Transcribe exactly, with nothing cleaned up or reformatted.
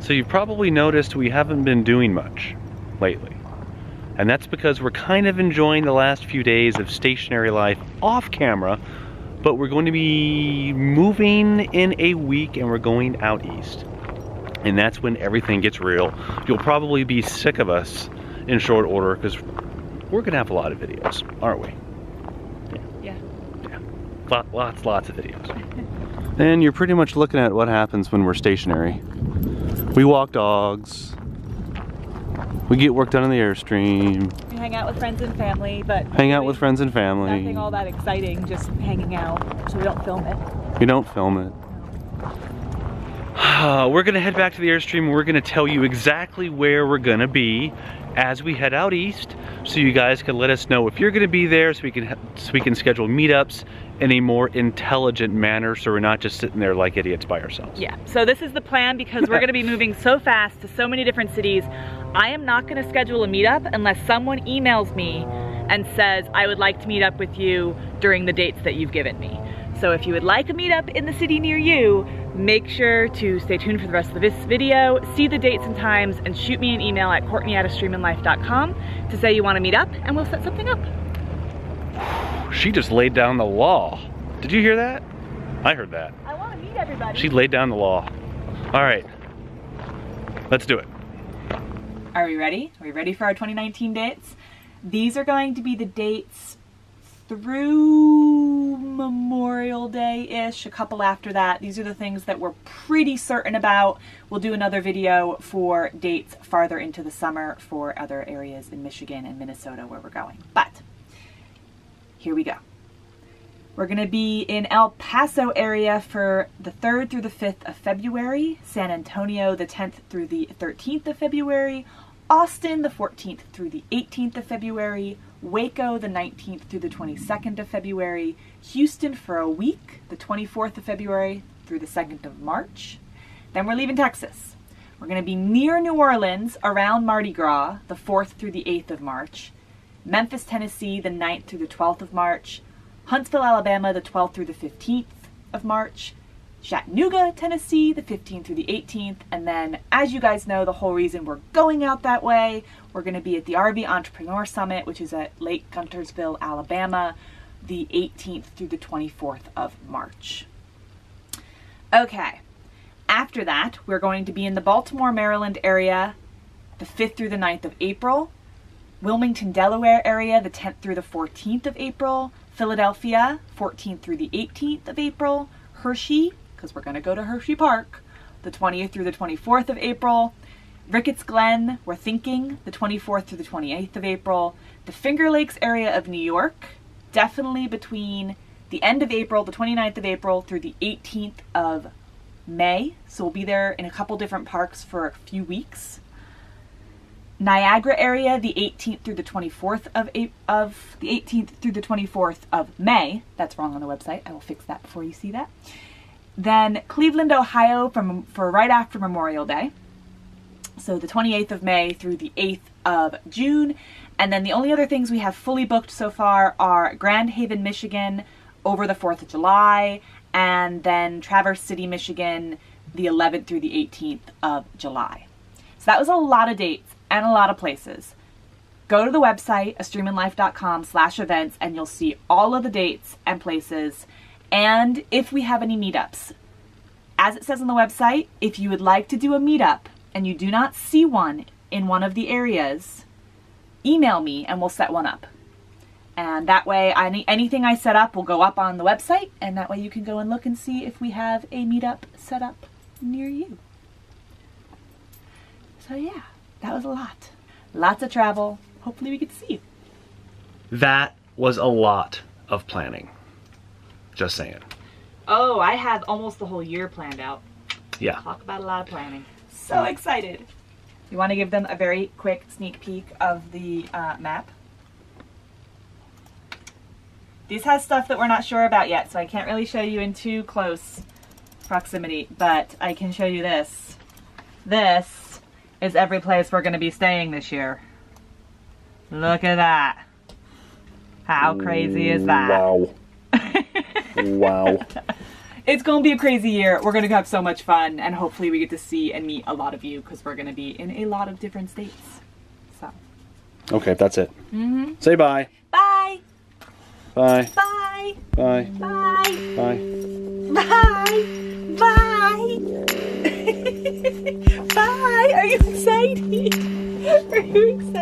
So you've probably noticed we haven't been doing much lately. And that's because we're kind of enjoying the last few days of stationary life off camera, but we're going to be moving in a week and we're going out east. And that's when everything gets real. You'll probably be sick of us in short order because we're gonna have a lot of videos, aren't we? Yeah. Yeah. yeah. Lots, lots of videos. And you're pretty much looking at what happens when we're stationary. We walk dogs. We get work done in the Airstream. We hang out with friends and family, but hang out with friends and family. Nothing all that exciting, just hanging out. So we don't film it. We don't film it. Uh, we're gonna head back to the Airstream and we're gonna tell you exactly where we're gonna be as we head out east, so you guys can let us know if you're gonna be there, so we can so we can schedule meetups in a more intelligent manner, so we're not just sitting there like idiots by ourselves. Yeah, so this is the plan, because we're gonna be moving so fast to so many different cities. I am not gonna schedule a meetup unless someone emails me and says, I would like to meet up with you during the dates that you've given me. So if you would like a meetup in the city near you, make sure to stay tuned for the rest of this video, see the dates and times, and shoot me an email at Courtney at astreaminlife dot com to say you want to meet up, and we'll set something up. She just laid down the law. Did you hear that? I heard that. I want to meet everybody. She laid down the law. All right, let's do it. Are we ready? Are we ready for our twenty nineteen dates? These are going to be the dates through Memorial Day-ish, a couple after that. These are the things that we're pretty certain about. We'll do another video for dates farther into the summer for other areas in Michigan and Minnesota where we're going. But here we go. We're gonna be in El Paso area for the third through the fifth of February, San Antonio the tenth through the thirteenth of February, Austin the fourteenth through the eighteenth of February, Waco the nineteenth through the twenty-second of February, Houston for a week, the twenty-fourth of February through the second of March. Then we're leaving Texas. We're gonna be near New Orleans around Mardi Gras, the fourth through the eighth of March, Memphis, Tennessee, the ninth through the twelfth of March, Huntsville, Alabama, the twelfth through the fifteenth of March, Chattanooga, Tennessee, the fifteenth through the eighteenth, and then, as you guys know, the whole reason we're going out that way, we're going to be at the R V Entrepreneur Summit, which is at Lake Guntersville, Alabama, the eighteenth through the twenty-fourth of March. Okay, after that, we're going to be in the Baltimore, Maryland area, the fifth through the ninth of April, Wilmington, Delaware area, the tenth through the fourteenth of April, Philadelphia, fourteenth through the eighteenth of April, Hershey, because we're going to go to Hershey Park, the twentieth through the twenty-fourth of April, Ricketts Glen, we're thinking, the twenty-fourth through the twenty-eighth of April, the Finger Lakes area of New York, definitely between the end of April, the twenty-ninth of April, through the eighteenth of May, so we'll be there in a couple different parks for a few weeks. Niagara area, the eighteenth through the twenty-fourth of of the eighteenth through the twenty-fourth of May. That's wrong on the website. I will fix that before you see that. Then Cleveland, Ohio, from for right after Memorial Day. So the twenty-eighth of May through the eighth of June. And then the only other things we have fully booked so far are Grand Haven, Michigan, over the fourth of July, and then Traverse City, Michigan, the eleventh through the eighteenth of July. So that was a lot of dates and a lot of places. Go to the website, astreaminlife dot com slash events, and you'll see all of the dates and places, and if we have any meetups. As it says on the website, if you would like to do a meetup and you do not see one in one of the areas, email me and we'll set one up. And that way, any, anything I set up will go up on the website, and that way you can go and look and see if we have a meetup set up near you. So yeah. That was a lot. Lots of travel. Hopefully we could see you. That was a lot of planning. Just saying. Oh, I have almost the whole year planned out. Yeah. Talk about a lot of planning. So excited. You want to give them a very quick sneak peek of the uh, map? This has stuff that we're not sure about yet, so I can't really show you in too close proximity, but I can show you this. This is every place we're going to be staying this year. Look at that. How crazy is that? Wow. Wow. It's going to be a crazy year. We're going to have so much fun, and hopefully we get to see and meet a lot of you because we're going to be in a lot of different states. So. Okay, that's it. Mm-hmm. Say bye. Bye. Bye. Bye. Bye. Bye. Bye. Bye. Bye. Bye. Are you excited? Are you excited?